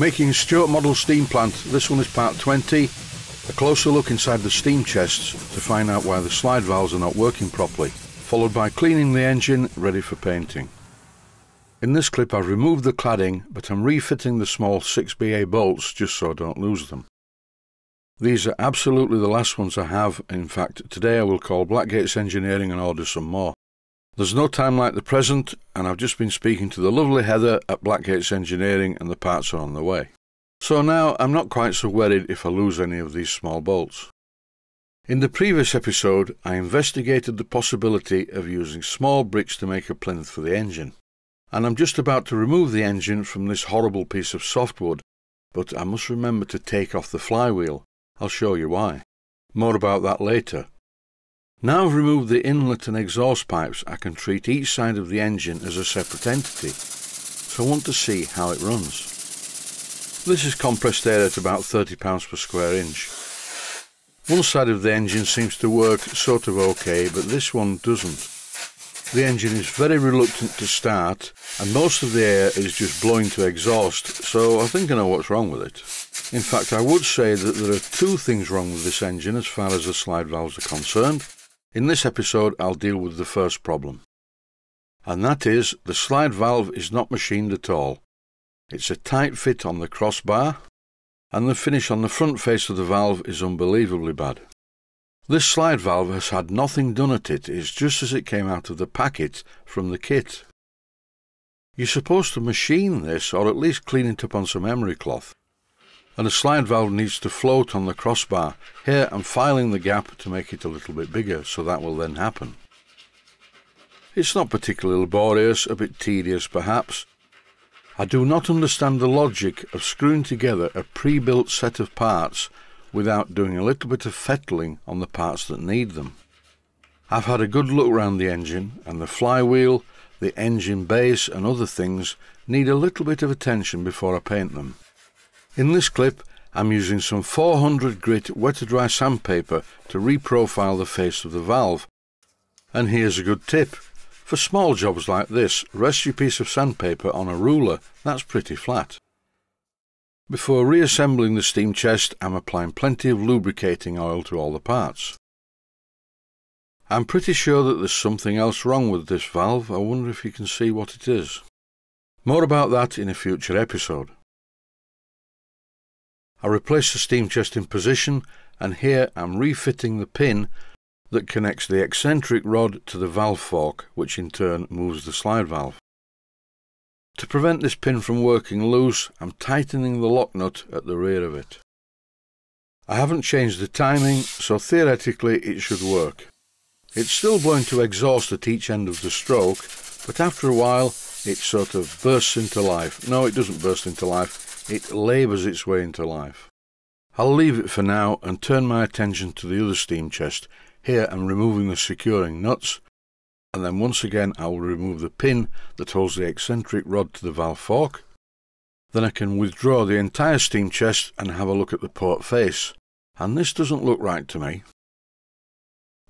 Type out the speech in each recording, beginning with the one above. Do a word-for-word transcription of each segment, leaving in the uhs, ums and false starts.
Making a Stuart model steam plant, this one is part twenty. A closer look inside the steam chests to find out why the slide valves are not working properly, followed by cleaning the engine, ready for painting. In this clip I've removed the cladding, but I'm refitting the small six B A bolts just so I don't lose them. These are absolutely the last ones I have. In fact, today I will call Blackgates Engineering and order some more. There's no time like the present, and I've just been speaking to the lovely Heather at Blackgates Engineering and the parts are on the way. So now I'm not quite so worried if I lose any of these small bolts. In the previous episode, I investigated the possibility of using small bricks to make a plinth for the engine. And I'm just about to remove the engine from this horrible piece of softwood, but I must remember to take off the flywheel. I'll show you why. More about that later. Now I've removed the inlet and exhaust pipes, I can treat each side of the engine as a separate entity, so I want to see how it runs. This is compressed air at about thirty pounds per square inch. One side of the engine seems to work sort of okay, but this one doesn't. The engine is very reluctant to start, and most of the air is just blowing to exhaust, so I think I know what's wrong with it. In fact, I would say that there are two things wrong with this engine as far as the slide valves are concerned. In this episode, I'll deal with the first problem. And that is, the slide valve is not machined at all. It's a tight fit on the crossbar, and the finish on the front face of the valve is unbelievably bad. This slide valve has had nothing done at it, it's just as it came out of the packet from the kit. You're supposed to machine this, or at least clean it up on some emery cloth. And a slide valve needs to float on the crossbar. Here I'm filing the gap to make it a little bit bigger, so that will then happen. It's not particularly laborious, a bit tedious perhaps. I do not understand the logic of screwing together a pre-built set of parts without doing a little bit of fettling on the parts that need them. I've had a good look round the engine, and the flywheel, the engine base and other things need a little bit of attention before I paint them. In this clip, I'm using some four hundred grit wet-to-dry sandpaper to reprofile the face of the valve. And here's a good tip. For small jobs like this, rest your piece of sandpaper on a ruler, that's pretty flat. Before reassembling the steam chest, I'm applying plenty of lubricating oil to all the parts. I'm pretty sure that there's something else wrong with this valve. I wonder if you can see what it is. More about that in a future episode. I replaced the steam chest in position, and here I'm refitting the pin that connects the eccentric rod to the valve fork, which in turn moves the slide valve. To prevent this pin from working loose, I'm tightening the lock nut at the rear of it. I haven't changed the timing, so theoretically it should work. It's still blowing to exhaust at each end of the stroke, but after a while it sort of bursts into life. No, it doesn't burst into life. It labours its way into life. I'll leave it for now and turn my attention to the other steam chest. Here I'm removing the securing nuts, and then once again I will remove the pin that holds the eccentric rod to the valve fork. Then I can withdraw the entire steam chest and have a look at the port face. And this doesn't look right to me.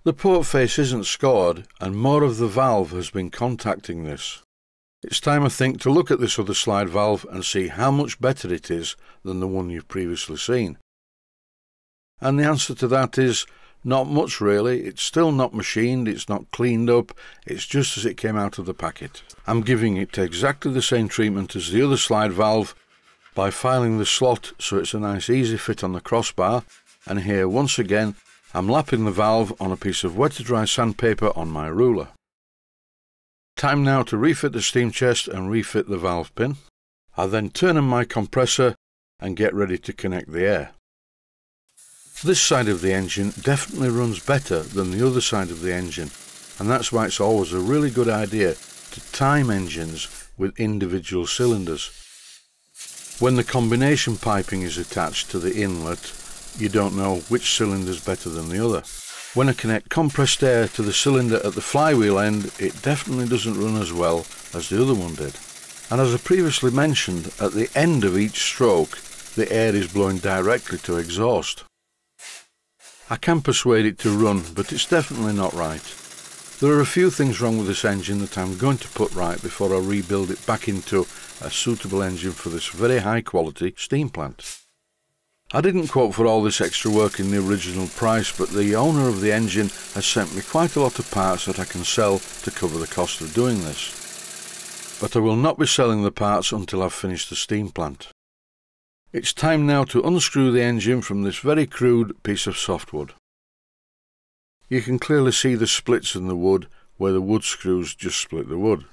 The port face isn't scored, and more of the valve has been contacting this. It's time, I think, to look at this other slide valve and see how much better it is than the one you've previously seen. And the answer to that is, not much really. It's still not machined, it's not cleaned up, it's just as it came out of the packet. I'm giving it exactly the same treatment as the other slide valve by filing the slot so it's a nice easy fit on the crossbar, and here once again I'm lapping the valve on a piece of wet-to-dry sandpaper on my ruler. Time now to refit the steam chest and refit the valve pin. I then turn on my compressor and get ready to connect the air. This side of the engine definitely runs better than the other side of the engine, and that's why it's always a really good idea to time engines with individual cylinders. When the combination piping is attached to the inlet, you don't know which cylinder's better than the other. When I connect compressed air to the cylinder at the flywheel end, it definitely doesn't run as well as the other one did. And as I previously mentioned, at the end of each stroke, the air is blowing directly to exhaust. I can persuade it to run, but it's definitely not right. There are a few things wrong with this engine that I'm going to put right before I rebuild it back into a suitable engine for this very high quality steam plant. I didn't quote for all this extra work in the original price, but the owner of the engine has sent me quite a lot of parts that I can sell to cover the cost of doing this. But I will not be selling the parts until I've finished the steam plant. It's time now to unscrew the engine from this very crude piece of softwood. You can clearly see the splits in the wood where the wood screws just split the wood.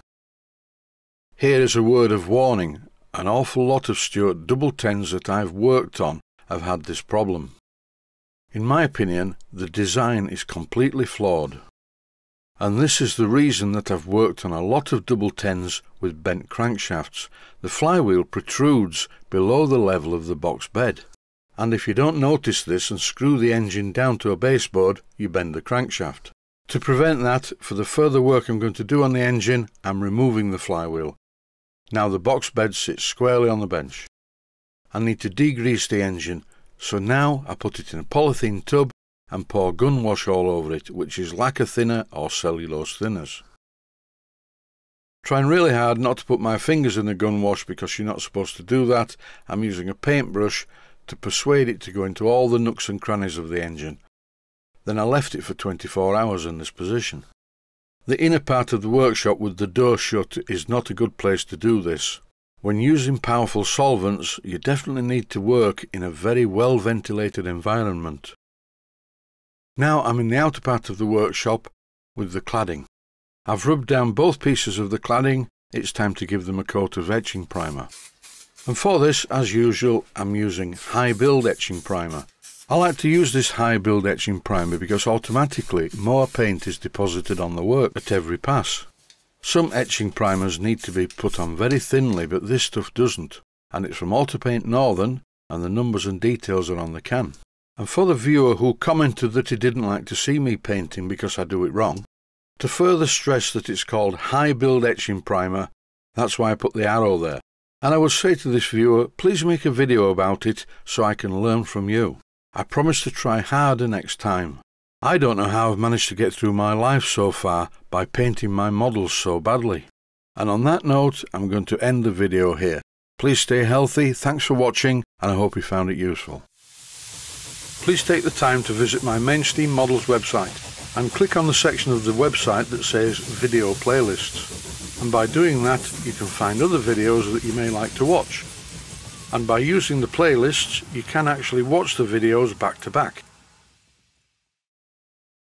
Here is a word of warning, an awful lot of Stuart double tens that I've worked on have had this problem. In my opinion, the design is completely flawed. And this is the reason that I've worked on a lot of double tens with bent crankshafts. The flywheel protrudes below the level of the box bed. And if you don't notice this and screw the engine down to a baseboard, you bend the crankshaft. To prevent that, for the further work I'm going to do on the engine, I'm removing the flywheel. Now the box bed sits squarely on the bench. I need to degrease the engine, so now I put it in a polythene tub and pour gun wash all over it, which is lacquer thinner or cellulose thinners. Trying really hard not to put my fingers in the gun wash because you're not supposed to do that. I'm using a paintbrush to persuade it to go into all the nooks and crannies of the engine. Then I left it for twenty-four hours in this position. The inner part of the workshop with the door shut is not a good place to do this. When using powerful solvents, you definitely need to work in a very well ventilated environment. Now I'm in the outer part of the workshop with the cladding. I've rubbed down both pieces of the cladding, it's time to give them a coat of etching primer. And for this, as usual, I'm using high build etching primer. I like to use this high build etching primer because automatically more paint is deposited on the work at every pass. Some etching primers need to be put on very thinly, but this stuff doesn't, and it's from Alter Paint Northern, and the numbers and details are on the can. And for the viewer who commented that he didn't like to see me painting because I do it wrong, to further stress that it's called high build etching primer, that's why I put the arrow there. And I would say to this viewer, please make a video about it so I can learn from you. I promise to try harder next time. I don't know how I've managed to get through my life so far by painting my models so badly. And on that note, I'm going to end the video here. Please stay healthy, thanks for watching, and I hope you found it useful. Please take the time to visit my main Steam Models website and click on the section of the website that says Video Playlists. And by doing that, you can find other videos that you may like to watch. And by using the playlists, you can actually watch the videos back to back.